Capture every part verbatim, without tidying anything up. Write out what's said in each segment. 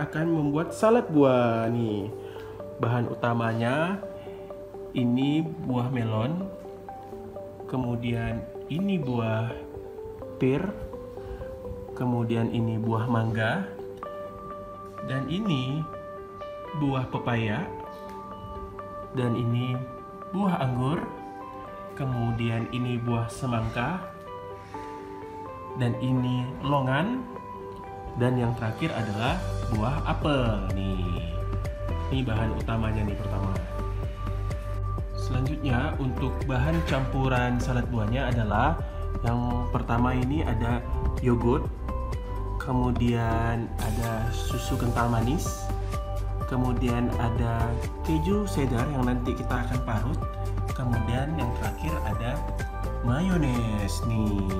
kita akan membuat salad buah nih. Bahan utamanya ini buah melon, kemudian ini buah pir, kemudian ini buah mangga, dan ini buah pepaya, dan ini buah anggur, kemudian ini buah semangka, dan ini longan, dan yang terakhir adalah buah apel nih. Ini bahan utamanya nih pertama. Selanjutnya untuk bahan campuran salad buahnya adalah yang pertama ini ada yogurt, kemudian ada susu kental manis, kemudian ada keju cheddar yang nanti kita akan parut, kemudian yang terakhir ada mayones nih.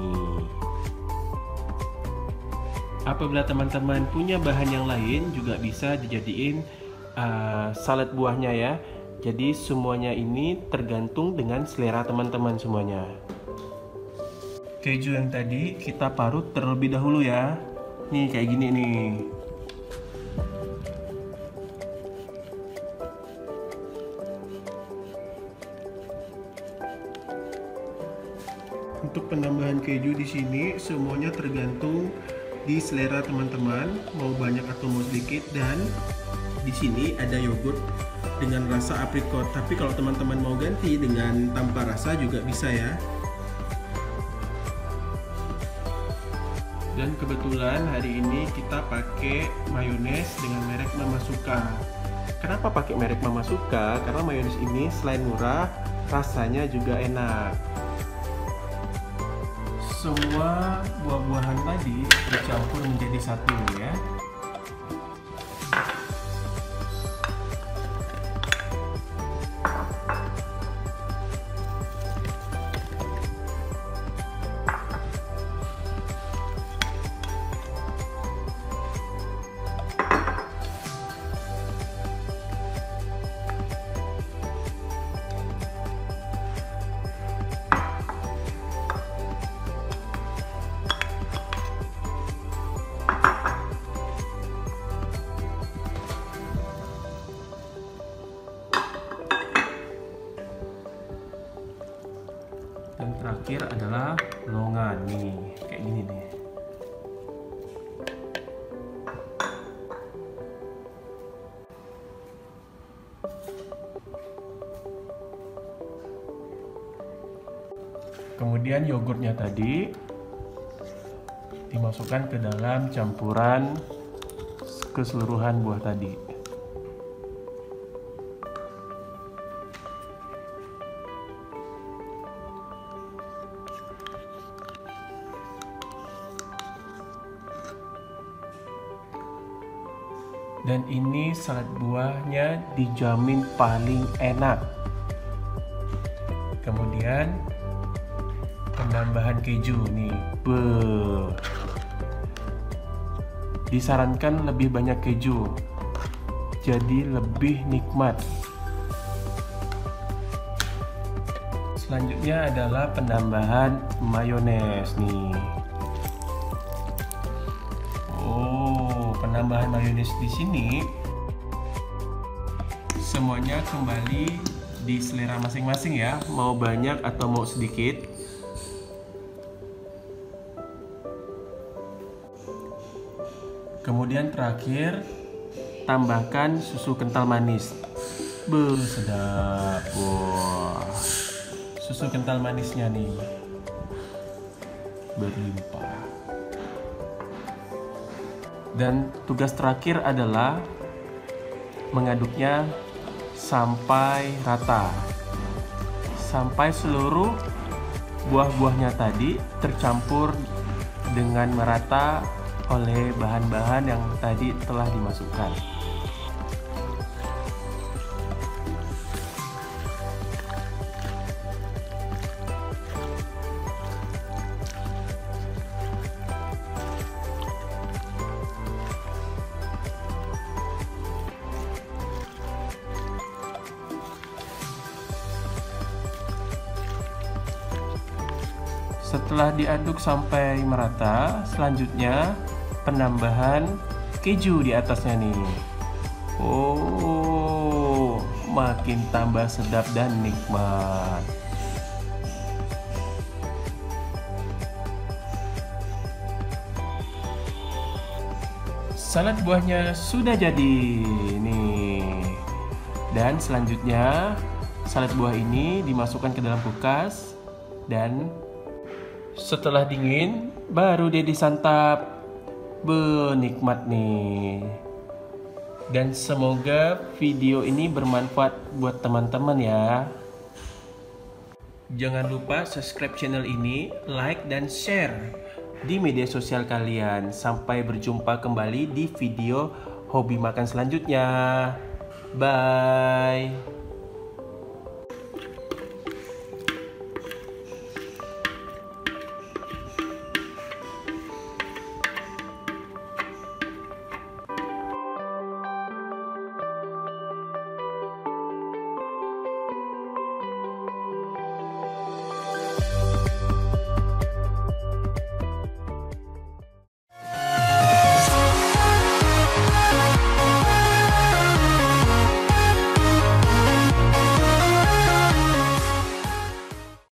Apabila teman-teman punya bahan yang lain juga bisa dijadiin Uh, salad buahnya ya. Jadi semuanya ini tergantung dengan selera teman-teman semuanya. Keju yang tadi kita parut terlebih dahulu ya. Nih kayak gini nih. Untuk penambahan keju di sini semuanya tergantung di selera teman-teman, mau banyak atau mau sedikit. Dan di sini ada yogurt dengan rasa aprikot, tapi kalau teman-teman mau ganti dengan tanpa rasa juga bisa ya. Dan kebetulan hari ini kita pakai mayones dengan merek Mama Suka. Kenapa pakai merek Mama Suka? Karena mayones ini selain murah, rasanya juga enak. Semua buah-buahan tadi dicampur menjadi satu ya. Dan terakhir adalah longan nih, kayak gini nih. Kemudian yogurtnya tadi dimasukkan ke dalam campuran keseluruhan buah tadi. Dan ini salad buahnya dijamin paling enak. Kemudian penambahan keju nih. Beuh. Disarankan lebih banyak keju, jadi lebih nikmat. Selanjutnya adalah penambahan mayones nih. Penambahan mayones di sini semuanya kembali di selera masing-masing ya, mau banyak atau mau sedikit. Kemudian terakhir tambahkan susu kental manis. Beuh, sedap. Wah, susu kental manisnya nih berlimpah. Dan tugas terakhir adalah mengaduknya sampai rata, sampai seluruh buah-buahnya tadi tercampur dengan merata oleh bahan-bahan yang tadi telah dimasukkan. Setelah diaduk sampai merata, selanjutnya penambahan keju di atasnya nih. Oh, makin tambah sedap dan nikmat. Salad buahnya sudah jadi nih. Dan selanjutnya salad buah ini dimasukkan ke dalam kulkas dan setelah dingin baru dia disantap. Benikmat nih. Dan semoga video ini bermanfaat buat teman-teman ya. Jangan lupa subscribe channel ini, like dan share di media sosial kalian. Sampai berjumpa kembali di video Hobi Makan selanjutnya. Bye.